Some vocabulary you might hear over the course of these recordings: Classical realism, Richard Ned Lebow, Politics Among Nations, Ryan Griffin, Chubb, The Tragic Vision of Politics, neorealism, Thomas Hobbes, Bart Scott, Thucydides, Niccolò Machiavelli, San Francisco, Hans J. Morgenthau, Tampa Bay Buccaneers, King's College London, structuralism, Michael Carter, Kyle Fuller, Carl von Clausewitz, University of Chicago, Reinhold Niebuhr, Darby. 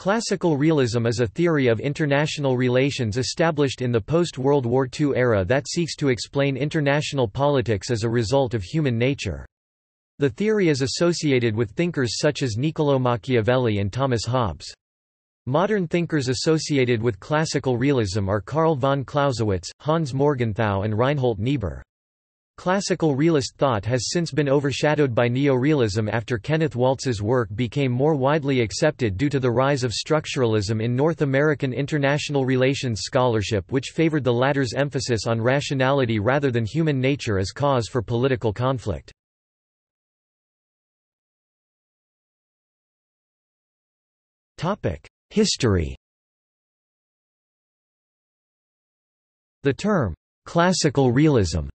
Classical realism is a theory of international relations established in the post-World War II era that seeks to explain international politics as a result of human nature. The theory is associated with thinkers such as Niccolò Machiavelli and Thomas Hobbes. Modern thinkers associated with classical realism are Carl von Clausewitz, Hans Morgenthau and Reinhold Niebuhr. Classical realist thought has since been overshadowed by neorealism after Kenneth Waltz's work became more widely accepted due to the rise of structuralism in North American international relations scholarship, which favored the latter's emphasis on rationality rather than human nature as cause for political conflict. History. The term, "classical realism,"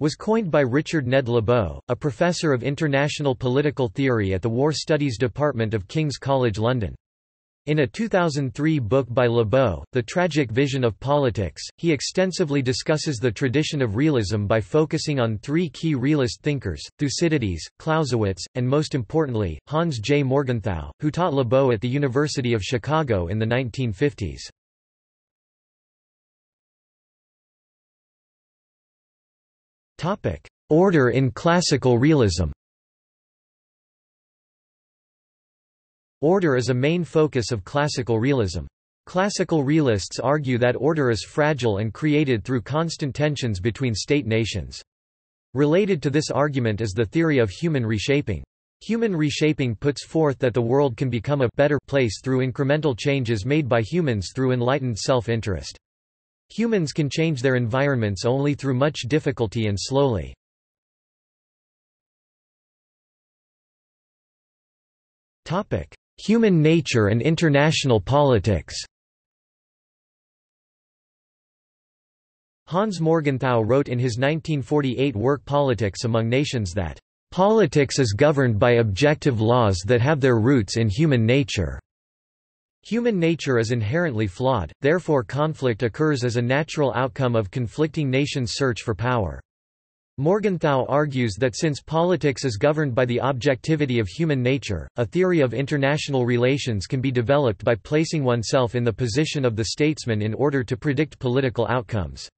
was coined by Richard Ned Lebow, a professor of international political theory at the War Studies Department of King's College London. In a 2003 book by Lebow, The Tragic Vision of Politics, he extensively discusses the tradition of realism by focusing on three key realist thinkers, Thucydides, Clausewitz, and most importantly, Hans J. Morgenthau, who taught Lebow at the University of Chicago in the 1950s. Order in classical realism. Order is a main focus of classical realism. Classical realists argue that order is fragile and created through constant tensions between state-nations. Related to this argument is the theory of human reshaping. Human reshaping puts forth that the world can become a better place through incremental changes made by humans through enlightened self-interest. Humans can change their environments only through much difficulty and slowly. Topic: Human nature and international politics. Hans Morgenthau wrote in his 1948 work Politics Among Nations that politics is governed by objective laws that have their roots in human nature. Human nature is inherently flawed, therefore conflict occurs as a natural outcome of conflicting nations' search for power. Morgenthau argues that since politics is governed by the objectivity of human nature, a theory of international relations can be developed by placing oneself in the position of the statesman in order to predict political outcomes.